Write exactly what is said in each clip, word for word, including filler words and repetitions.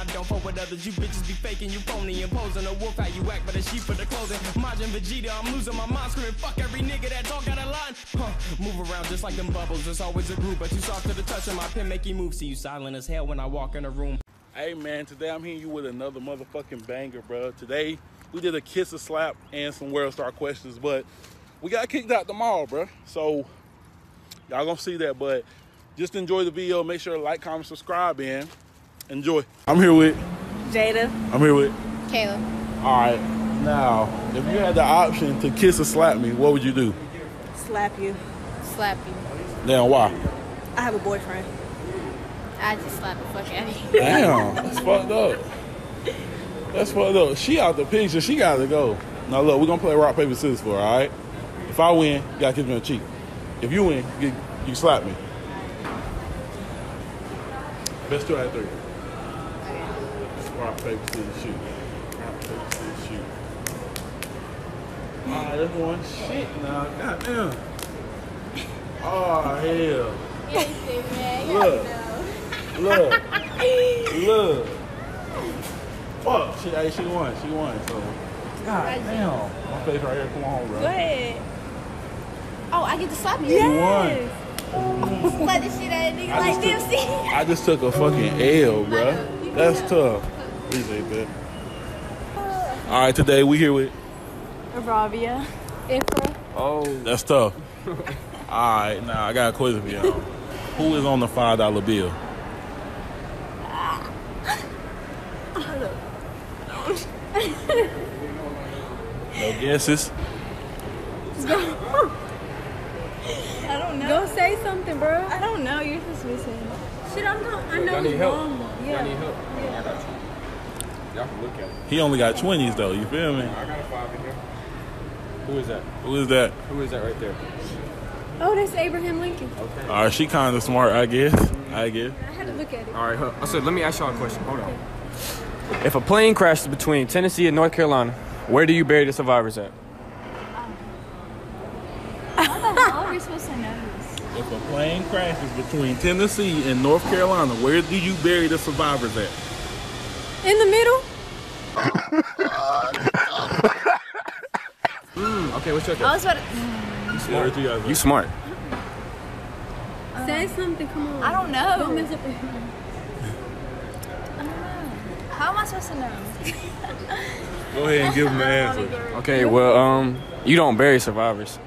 I don't fuck with others. You bitches be faking, you phony, imposing a wolf how you act, but a sheep for the clothing. Majin Vegeta, I'm losing my mind, screaming fuck every nigga that talk out of line. Huh, move around just like them bubbles. There's always a group, but you soft to the touch, and my pen make you move. See you silent as hell when I walk in a room. Hey man, today I'm hitting you with another motherfucking banger, bro. Today we did a kiss, a slap, and some world star questions, but we got kicked out the mall, bro. So y'all gonna see that, but just enjoy the video. Make sure to like, comment, subscribe, and enjoy. I'm here with Jada. I'm here with Kayla. All right. Now, if you had the option to kiss or slap me, what would you do? Slap you. Slap you. Damn, why? I have a boyfriend. I just slap the fuck out of you. Damn, that's fucked up. That's fucked up. She out the picture. She got to go. Now, look, we're going to play rock, paper, scissors for her, all right? If I win, you got to kiss me on the cheek. If you win, you, you slap me. Best two out of three. Rock, paper, scissors, shoot. Rock, paper, scissors, shoot. All right, that's one shit now. Goddamn. Oh, hell. Look. Look. Look. Fuck. She, hey, she won. She won. So, goddamn. My face right here. Come on, bro. Go ahead. Oh, I get to slap you. Yes. You won. Slap the shit out of niggas like D M C. I just took a fucking L, bro. That's tough. Appreciate that. All right, today we here with Ravia. Ifra. Oh, that's tough. All right, now I got a question for y'all. Who is on the five dollar bill? No guesses. I don't know. Go say something, bro. I don't know. You're supposed to be saying. Shit, I'm not. I know you wrong. Yeah. Y'all need help. Yeah. I got you. Y'all can look at it. He only got twenties though, you feel me? I got a five in here. Who is that? Who is that? Who is that right there? Oh, that's Abraham Lincoln. Okay. Alright, she kinda smart, I guess. I guess. I had to look at it. Alright, I said let me ask y'all a question. Hold on. Okay. If a plane crashes between Tennessee and North Carolina, where do you bury the survivors at? Um, how are we supposed to know? If a plane crashes between Tennessee and North Carolina, where do you bury the survivors at? In the middle. mm, okay, what's your guess? I was about to... Mm. You smart. You guys, you smart. Uh, Say something, come on. I don't know. Don't mess up the... I don't know. How am I supposed to know? Go ahead and give them the answer. Okay, well, um, you don't bury survivors.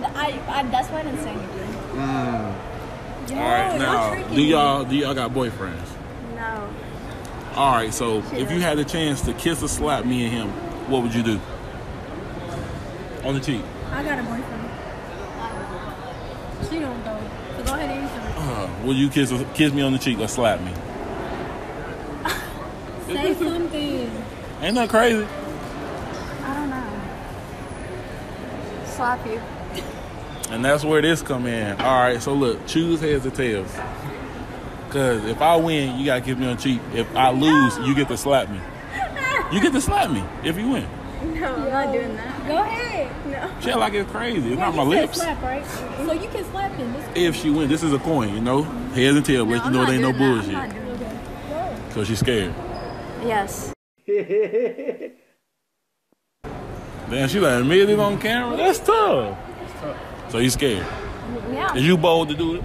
I, I, that's why I didn't say anything. Mm. Yo, all right, now, do y'all do y'all got boyfriends? No. All right, so she if does. You had the chance to kiss or slap me and him, what would you do? On the cheek. I got a boyfriend. She don't though. So go ahead and answer. Uh, will you kiss kiss me on the cheek or slap me? Say something. Ain't nothing crazy. I don't know. Slap you. And that's where this come in. All right, so look, choose heads or tails. Because if I win, you got to give me on cheap. If I lose, no. You get to slap me. You get to slap me if you win. No, I'm not doing that. Go ahead. No. She like it's crazy. It's yeah, not my lips. Slap, right? So you can slap him. If she wins, this is a coin, you know? Heads and tails, but no, you know it ain't no that. Bullshit. I'm not doing that. Because she's scared. Yes. Damn, she like admitted it on camera. That's tough. That's tough. So he's scared. Yeah. Is you bold to do it?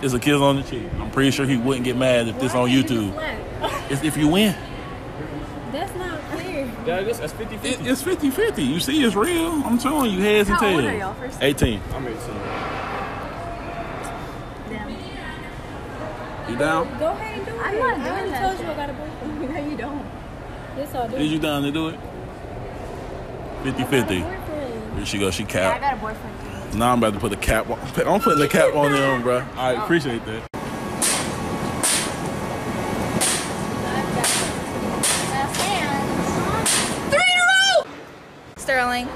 It's a kiss on the cheek. I'm pretty sure he wouldn't get mad if why this on YouTube. It's if you win. That's not fair. Yeah, that's fifty fifty. It, it's fifty fifty. You see, it's real. I'm telling you, heads and tails. How old are y'all first? eighteen. I'm eighteen. Down. You down? Go ahead and do it. I'm not doing I already that. I told you I got a boyfriend. No, you don't. Yes, I'll do it. Is you down to do it? fifty fifty. Here she goes. She capped. Yeah, I got a boyfriend. Now I'm about to put a cap on. I'm putting a cap on them, bro. I oh. appreciate that. Three in a row! Sterling.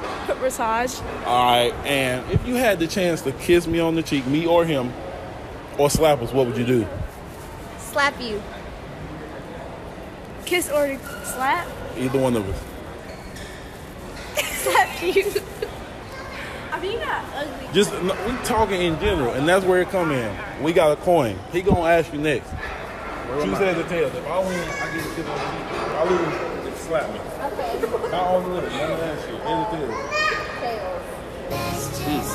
Rasaj. Alright, and if you had the chance to kiss me on the cheek, me or him, or slap us, what would you do? Slap you. Kiss or slap? Either one of us. Slap you. I mean, you got ugly. Just no, we talking in general, and that's where it come in. We got a coin. He gonna ask you next. She said the tails. If I win, I get a kid on the cheek. If I lose, they slap me. Okay. I always win. None of that shit. There's the tails. Jeez.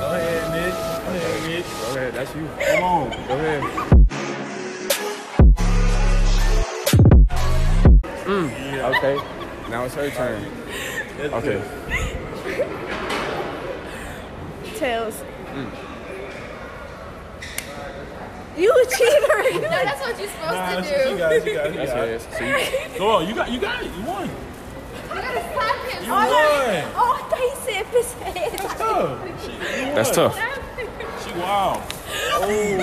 Go ahead, Mitch. Go ahead, Mitch. Go ahead. That's you. Come on. Go ahead. Mm. Yeah. Okay. Now it's her turn. Right. Okay. Tails. Mm. You a cheater! No, that's what you're supposed nah, to do. You got it, you got it. You got it. See? Go on, you got, you got it. You won. You gotta slap him. You won. Oh, I thought he said his head. That's tough. She, that's tough. She wild. Oh.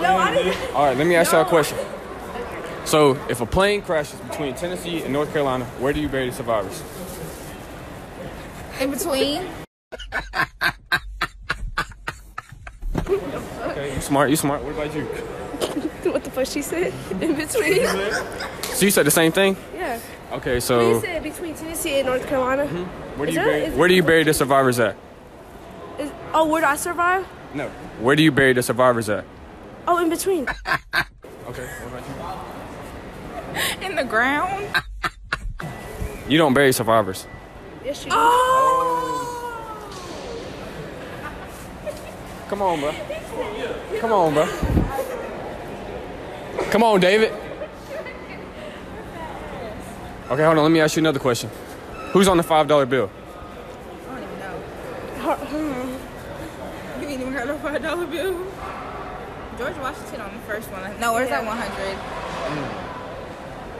No, I didn't. All right, let me ask no. y'all a question. So, if a plane crashes between Tennessee and North Carolina, where do you bury the survivors? In between. Smart, you smart. What about you? What the fuck she said? In between. So you said the same thing? Yeah. Okay, so. You said between Tennessee and North Carolina. Mm-hmm. Where do you that, bury, where do you bury the survivors at? Is, oh, where do I survive? No. Where do you bury the survivors at? Oh, in between. Okay. What about you? In the ground. You don't bury survivors. Yes, you do. Oh. Come on, bro. Come on, bro. Come on, David. Okay, hold on. Let me ask you another question. Who's on the five dollar bill? I don't even know. You didn't even have no five dollar bill. George Washington on the first one. No, where's yeah. that one hundred? Mm.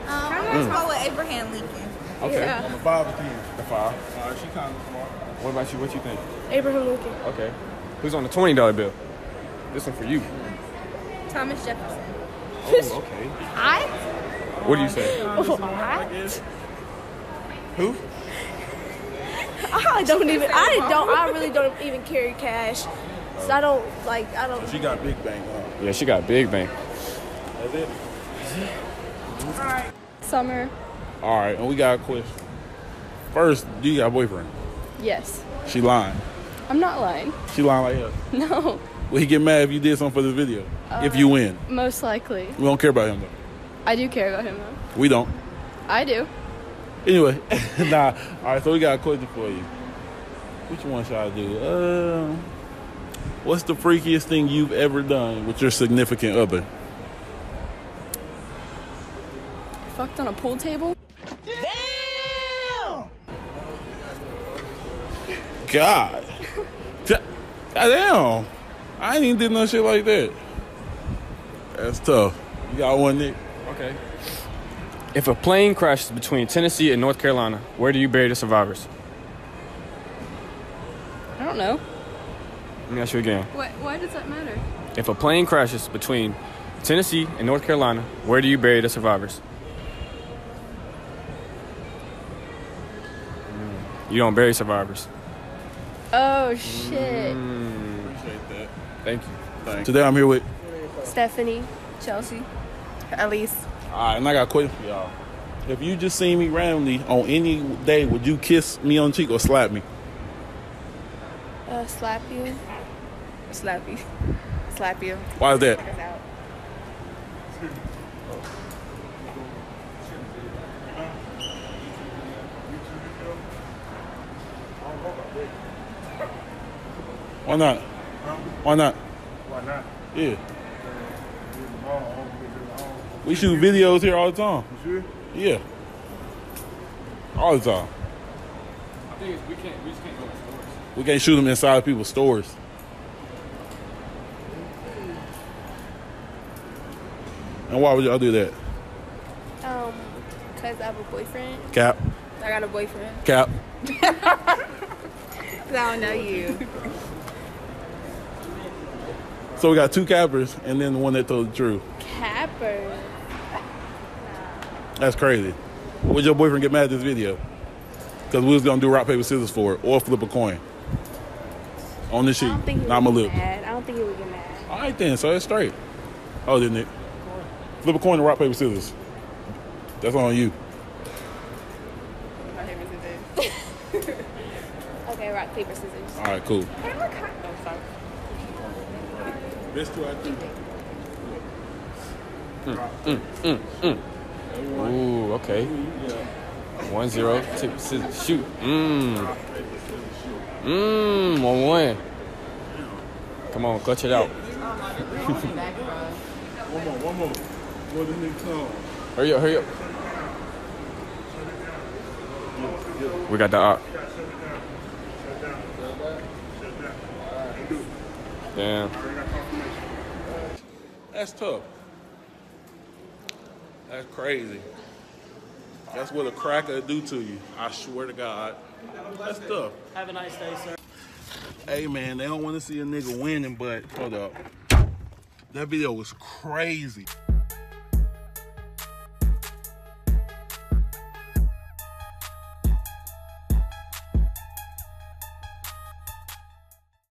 Um, I'm going to call it Abraham Lincoln. Okay. Yeah. On the five with you. The five. Uh, she kind of smart. What about you? What you think? Abraham Lincoln. Okay. Who's on the twenty dollar bill? This one for you. Thomas Jefferson. Oh, okay. I? What do you say? Oh, I? Who? I don't even, I don't, I really don't even carry cash. So I don't, like, I don't. So she got big bank, huh? Yeah, she got big bank. That's it? All right. Summer. All right, and we got a question. First, do you got a boyfriend? Yes. She lying. I'm not lying. She lying like hell? No. Will he get mad if you did something for this video? Uh, if you win? Most likely. We don't care about him, though. I do care about him, though. We don't. I do. Anyway, nah. All right, so we got a question for you. Which one should I do? Uh, what's the freakiest thing you've ever done with your significant other? Fucked on a pool table? Damn! God. Goddamn. I ain't even did no shit like that. That's tough. You got one, Nick? Okay. If a plane crashes between Tennessee and North Carolina, where do you bury the survivors? I don't know. Let me ask you again. Why, why does that matter? If a plane crashes between Tennessee and North Carolina, where do you bury the survivors? Mm. You don't bury survivors. Oh, shit. Mm. Thank you. Thanks. Today I'm here with Stephanie, Chelsea, Elise. All right, and I got a question for y'all. If you just seen me randomly on any day, would you kiss me on the cheek or slap me? Uh, slap you. Slap you. Slap you. Why is that? Why not? Why not? Why not? Yeah. We shoot videos here all the time. You sure? Yeah. All the time. I think it's, we can't. We just can't go to stores. We can't shoot them inside people's stores. And why would y'all do that? Um, cause I have a boyfriend. Cap. I got a boyfriend. Cap. Cause I don't know you. So we got two cappers and then the one that told the truth. Cappers? That's crazy. Would your boyfriend get mad at this video? Because we was going to do rock, paper, scissors for it or flip a coin. On the sheet. I don't think he would get mad. I don't think he would get mad. All right then, so that's straight. Oh, didn't it? Flip a coin to rock, paper, scissors. That's on you. Rock, paper, scissors. Okay, rock, paper, scissors. All right, cool. Hey, Best two out of three. Mm, mm, mm, mm. Ooh, okay. One zero. Tip, scissors, shoot. Mmm. Mmm. One one. Come on, clutch it out. One more, one more. More than they come. Hurry up, hurry up. We got the op. Damn. That's tough. That's crazy. That's what a cracker do to you. I swear to God. That's tough. Have a nice day, sir. Hey, man, they don't want to see a nigga winning, but hold up. That video was crazy.